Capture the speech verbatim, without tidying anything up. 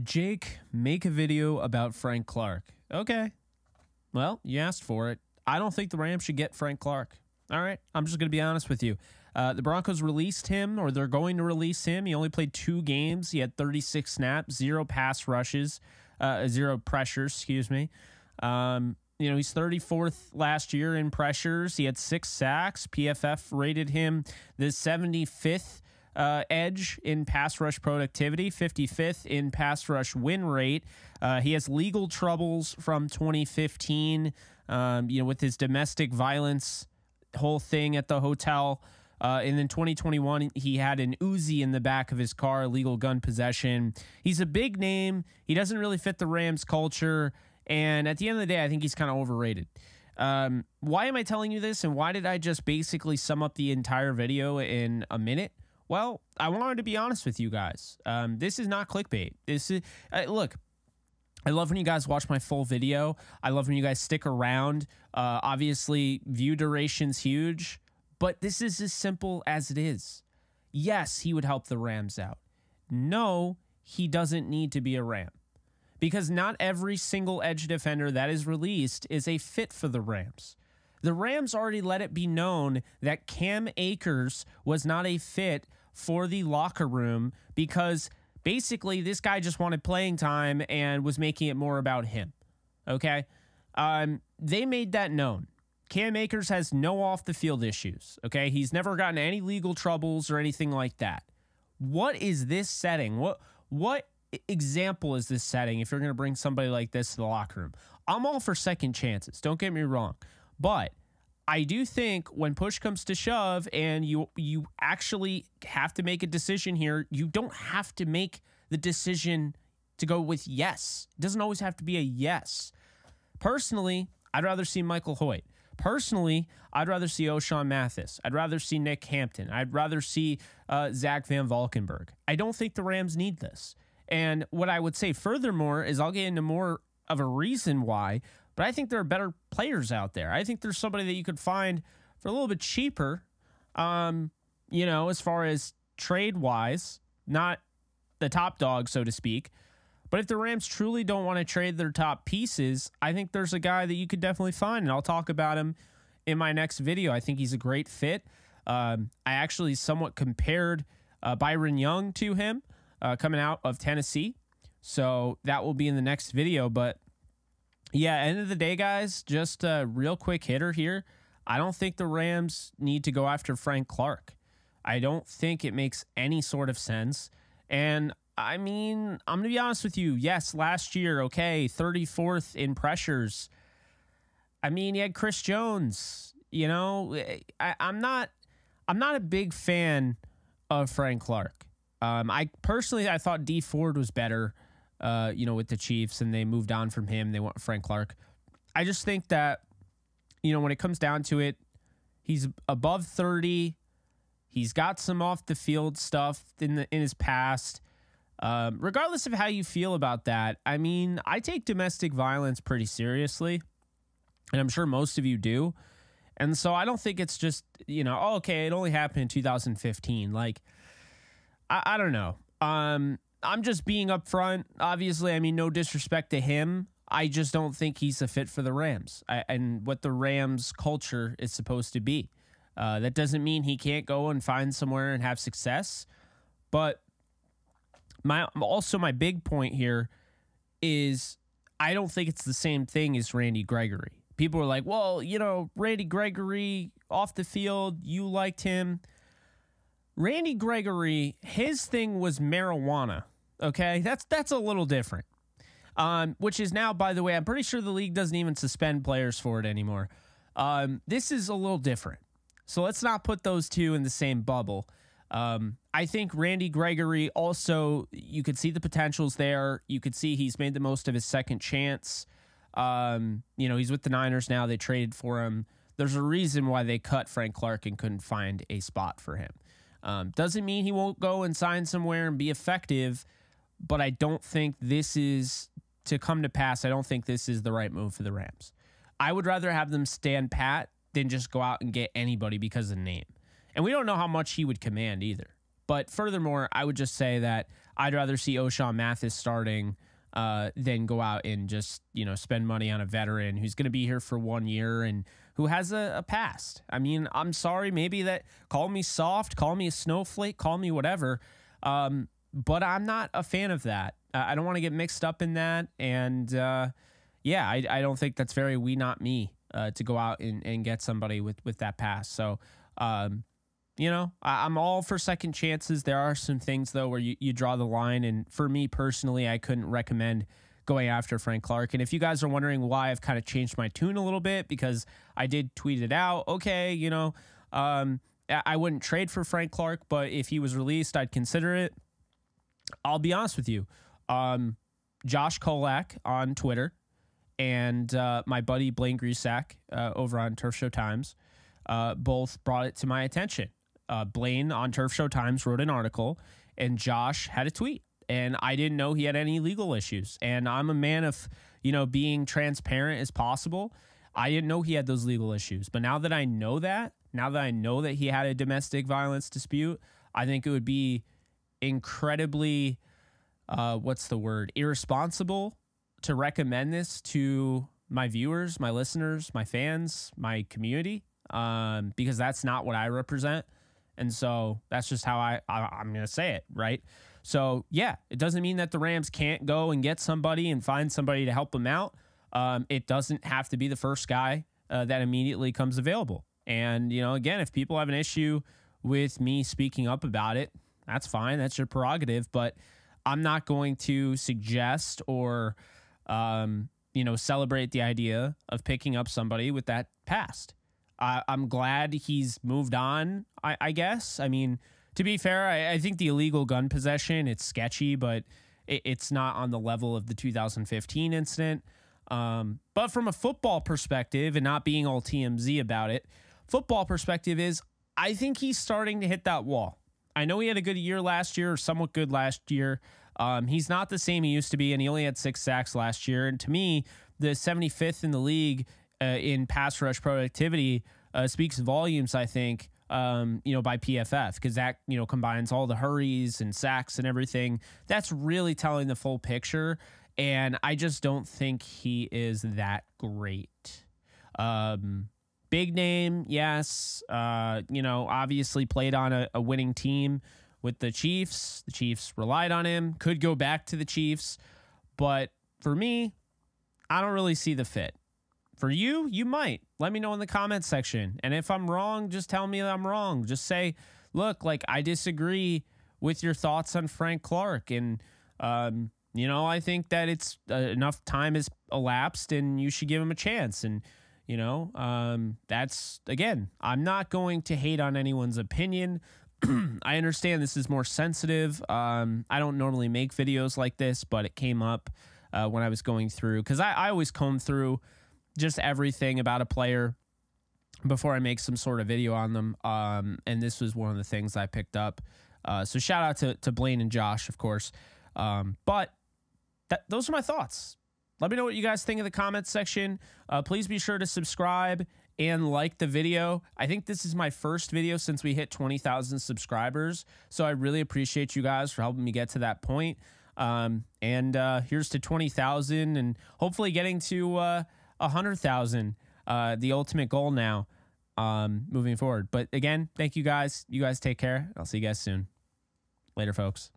Jake, make a video about Frank Clark. Okay. Well, you asked for it. I don't think the Rams should get Frank Clark. All right. I'm just going to be honest with you. Uh, the Broncos released him, or they're going to release him. He only played two games. He had thirty-six snaps, zero pass rushes, uh, zero pressures, excuse me. Um, you know, he's thirty-fourth last year in pressures. He had six sacks. P F F rated him the seventy-fifth uh, edge in pass rush productivity, fifty-fifth in pass rush win rate. Uh, he has legal troubles from twenty fifteen, um, you know, with his domestic violence whole thing at the hotel. Uh, and then twenty twenty-one, he had an Uzi in the back of his car, illegal gun possession. He's a big name. He doesn't really fit the Rams culture. And at the end of the day, I think he's kind of overrated. Um, why am I telling you this? And why did I just basically sum up the entire video in a minute? Well, I wanted to be honest with you guys. Um, this is not clickbait. This is, uh, look, I love when you guys watch my full video. I love when you guys stick around. Uh, obviously, view duration's huge. But this is as simple as it is. Yes, he would help the Rams out. No, he doesn't need to be a Ram, because not every single edge defender that is released is a fit for the Rams. The Rams already let it be known that Cam Akers was not a fit for the locker room, because basically this guy just wanted playing time and was making it more about him. Okay? Um, they made that known. Cam Akers has no off-the-field issues, okay? He's never gotten any legal troubles or anything like that. What is this setting? What what example is this setting if you're going to bring somebody like this to the locker room? I'm all for second chances. Don't get me wrong. But I do think when push comes to shove and you, you actually have to make a decision here, you don't have to make the decision to go with yes. It doesn't always have to be a yes. Personally, I'd rather see Michael Hoecht. Personally, I'd rather see Ochaun Mathis. I'd rather see Nick Hampton. I'd rather see uh, Zach Van Valkenburg. I don't think the Rams need this. And what I would say furthermore is I'll get into more of a reason why, but I think there are better players out there. I think there's somebody that you could find for a little bit cheaper, um, you know, as far as trade-wise, not the top dog, so to speak. But if the Rams truly don't want to trade their top pieces, I think there's a guy that you could definitely find, and I'll talk about him in my next video. I think he's a great fit. Um, I actually somewhat compared uh, Byron Young to him uh, coming out of Tennessee, so that will be in the next video. But, yeah, end of the day, guys, just a real quick hitter here. I don't think the Rams need to go after Frank Clark. I don't think it makes any sort of sense, and I mean, I'm going to be honest with you. Yes, last year, okay, thirty-fourth in pressures. I mean, you had Chris Jones. You know, I, I'm not I'm not a big fan of Frank Clark. Um, I personally, I thought Dee Ford was better, uh, you know, with the Chiefs, and they moved on from him. They want Frank Clark. I just think that, you know, when it comes down to it, he's above thirty. He's got some off-the-field stuff in, the, in his past. Um, regardless of how you feel about that, I mean, I take domestic violence pretty seriously, and I'm sure most of you do. And so I don't think it's just, you know, oh, okay, it only happened in two thousand fifteen. Like, I, I don't know. Um, I'm just being upfront. Obviously, I mean, no disrespect to him. I just don't think he's a fit for the Rams I, and what the Rams culture is supposed to be. Uh, that doesn't mean he can't go and find somewhere and have success, but My also my big point here is I don't think it's the same thing as Randy Gregory. People are like, well, you know, Randy Gregory off the field, you liked him. Randy Gregory, his thing was marijuana. Okay, that's that's a little different. Um, which is now, by the way, I'm pretty sure the league doesn't even suspend players for it anymore. Um, this is a little different. So let's not put those two in the same bubble. Um, I think Randy Gregory also, you could see the potentials there. You could see he's made the most of his second chance. Um, you know, he's with the Niners now. They traded for him. There's a reason why they cut Frank Clark and couldn't find a spot for him. Um, doesn't mean he won't go and sign somewhere and be effective, but I don't think this is to come to pass. I don't think this is the right move for the Rams. I would rather have them stand pat than just go out and get anybody because of the name. And we don't know how much he would command either. But furthermore, I would just say that I'd rather see Ochaun Mathis starting uh, than go out and just, you know, spend money on a veteran who's going to be here for one year and who has a, a past. I mean, I'm sorry, maybe that, call me soft, call me a snowflake, call me whatever. Um, but I'm not a fan of that. Uh, I don't want to get mixed up in that. And uh, yeah, I, I don't think that's very we, not me uh, to go out and, and get somebody with, with that past. So, um, you know, I, I'm all for second chances. There are some things, though, where you, you draw the line. And for me personally, I couldn't recommend going after Frank Clark. And if you guys are wondering why I've kind of changed my tune a little bit, because I did tweet it out, okay, you know, um, I wouldn't trade for Frank Clark, but if he was released, I'd consider it. I'll be honest with you. Um, Josh Kolak on Twitter and uh, my buddy Blaine Grisak uh, over on Turf Show Times uh, both brought it to my attention. Uh, Blaine on Turf Show Times wrote an article, and Josh had a tweet. And I didn't know he had any legal issues. And I'm a man of, you know, being transparent as possible. I didn't know he had those legal issues. But now that I know that, now that I know that he had a domestic violence dispute, I think it would be incredibly, uh, what's the word, irresponsible to recommend this to my viewers, my listeners, my fans, my community, um, because that's not what I represent. And so that's just how I, I I'm going to say it, right? So, yeah, it doesn't mean that the Rams can't go and get somebody and find somebody to help them out. Um, it doesn't have to be the first guy uh, that immediately comes available. And, you know, again, if people have an issue with me speaking up about it, that's fine. That's your prerogative. But I'm not going to suggest or, um, you know, celebrate the idea of picking up somebody with that past. I, I'm glad he's moved on, I, I guess. I mean, to be fair, I, I think the illegal gun possession, it's sketchy, but it, it's not on the level of the two thousand fifteen incident. Um, but from a football perspective, and not being all T M Z about it, football perspective is I think he's starting to hit that wall. I know he had a good year last year, or somewhat good last year. Um, he's not the same he used to be, and he only had six sacks last year. And to me, the seventy-fifth in the league uh, in pass rush productivity uh, speaks volumes, I think, Um, you know, by P F F, because that, you know, combines all the hurries and sacks and everything. That's really telling the full picture. And I just don't think he is that great. Um, big name, yes. Uh, you know, obviously played on a, a winning team with the Chiefs. The Chiefs relied on him, could go back to the Chiefs. But for me, I don't really see the fit. For you, you might. Let me know in the comments section. And if I'm wrong, just tell me that I'm wrong. Just say, look, like, I disagree with your thoughts on Frank Clark. And, um, you know, I think that it's uh, enough time has elapsed and you should give him a chance. And, you know, um, that's, again, I'm not going to hate on anyone's opinion. I understand this is more sensitive. Um, I don't normally make videos like this, but it came up uh, when I was going through. Because I, I always comb through just everything about a player before I make some sort of video on them. Um, and this was one of the things I picked up. Uh, so shout out to, to Blaine and Josh, of course. Um, but that, those are my thoughts. Let me know what you guys think in the comments section. Uh, please be sure to subscribe and like the video. I think this is my first video since we hit twenty thousand subscribers. So I really appreciate you guys for helping me get to that point. Um, and uh, here's to twenty thousand and hopefully getting to Uh, one hundred thousand, uh, the ultimate goal now, um, moving forward. But again, thank you guys. You guys take care. I'll see you guys soon. Later, folks.